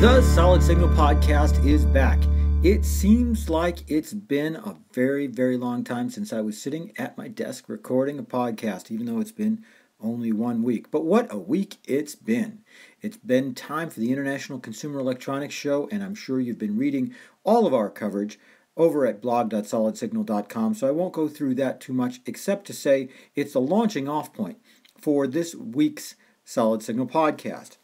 The Solid Signal Podcast is back. It seems like it's been a very, very long time since I was sitting at my desk recording a podcast, even though it's been only 1 week. But what a week it's been. It's been time for the International Consumer Electronics Show, and I'm sure you've been reading all of our coverage over at blog.solidsignal.com, so I won't go through that too much, except to say it's the launching off point for this week's Solid Signal Podcast,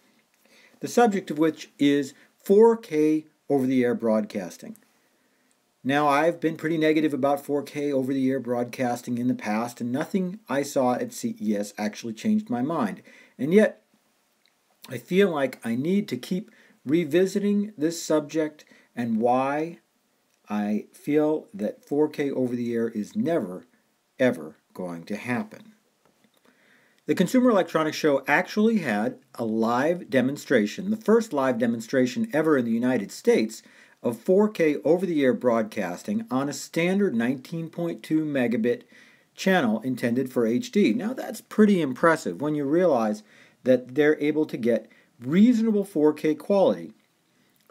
the subject of which is 4K over-the-air broadcasting. Now, I've been pretty negative about 4K over-the-air broadcasting in the past, and nothing I saw at CES actually changed my mind. And yet, I feel like I need to keep revisiting this subject and why I feel that 4K over-the-air is never, ever going to happen. The Consumer Electronics Show actually had a live demonstration, the first live demonstration ever in the United States, of 4K over-the-air broadcasting on a standard 19.2 megabit channel intended for HD. Now that's pretty impressive when you realize that they're able to get reasonable 4K quality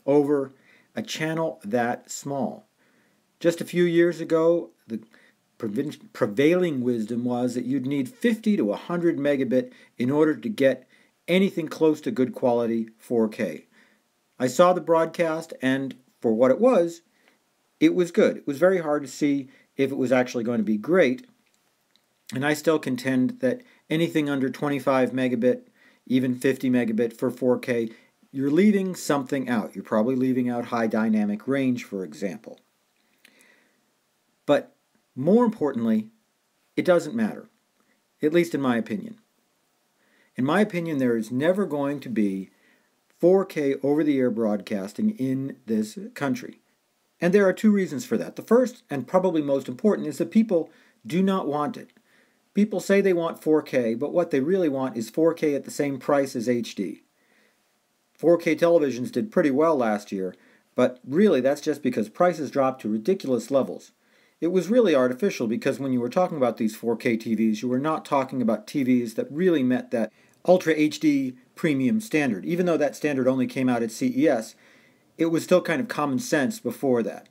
over a channel that small. Just a few years ago, the prevailing wisdom was that you'd need 50 to 100 megabit in order to get anything close to good quality 4K. I saw the broadcast, and for what it was good. It was very hard to see if it was actually going to be great, and I still contend that anything under 25 megabit, even 50 megabit for 4K, you're leaving something out. You're probably leaving out high dynamic range, for example. But more importantly, it doesn't matter, at least in my opinion. In my opinion, there is never going to be 4K over-the-air broadcasting in this country. And there are two reasons for that. The first, and probably most important, is that people do not want it. People say they want 4K, but what they really want is 4K at the same price as HD. 4K televisions did pretty well last year, but really that's just because prices dropped to ridiculous levels. It was really artificial because when you were talking about these 4K TVs, you were not talking about TVs that really met that Ultra HD Premium standard. Even though that standard only came out at CES, it was still kind of common sense before that.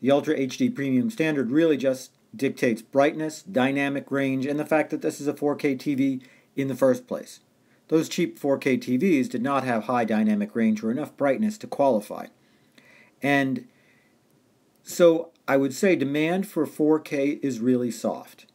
The Ultra HD Premium standard really just dictates brightness, dynamic range, and the fact that this is a 4K TV in the first place. Those cheap 4K TVs did not have high dynamic range or enough brightness to qualify. And so I would say demand for 4K is really soft.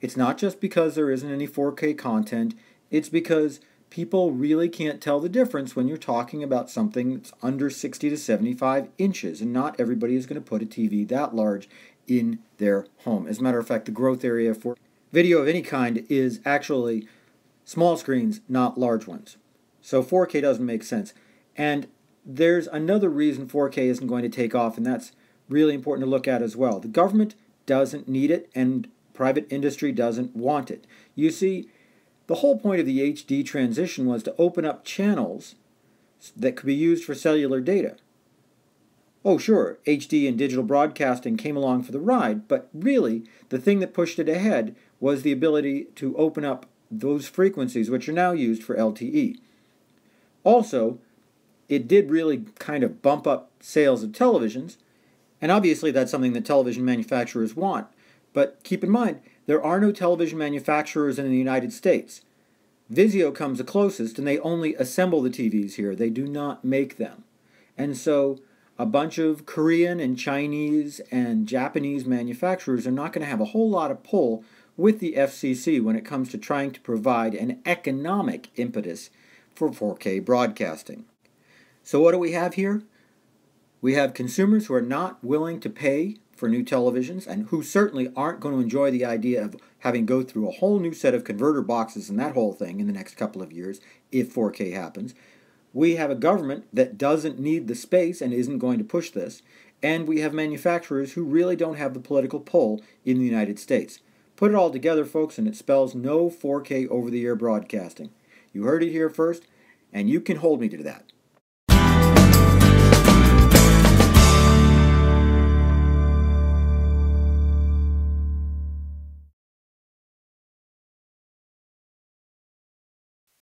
It's not just because there isn't any 4K content, it's because people really can't tell the difference when you're talking about something that's under 60 to 75 inches, and not everybody is going to put a TV that large in their home. As a matter of fact, the growth area for video of any kind is actually small screens, not large ones. So 4K doesn't make sense. And there's another reason 4K isn't going to take off, and that's really important to look at as well. The government doesn't need it, and private industry doesn't want it. You see, the whole point of the HD transition was to open up channels that could be used for cellular data. Oh, sure, HD and digital broadcasting came along for the ride, but really, the thing that pushed it ahead was the ability to open up those frequencies which are now used for LTE. Also, it did really kind of bump up sales of televisions, and obviously that's something that television manufacturers want. But keep in mind, there are no television manufacturers in the United States. Vizio comes the closest, and they only assemble the TVs here. They do not make them. And so a bunch of Korean and Chinese and Japanese manufacturers are not going to have a whole lot of pull with the FCC when it comes to trying to provide an economic impetus for 4K broadcasting. So what do we have here? We have consumers who are not willing to pay for new televisions and who certainly aren't going to enjoy the idea of having to go through a whole new set of converter boxes and that whole thing in the next couple of years if 4K happens. We have a government that doesn't need the space and isn't going to push this. And we have manufacturers who really don't have the political pull in the United States. Put it all together, folks, and it spells no 4K over-the-air broadcasting. You heard it here first, and you can hold me to that.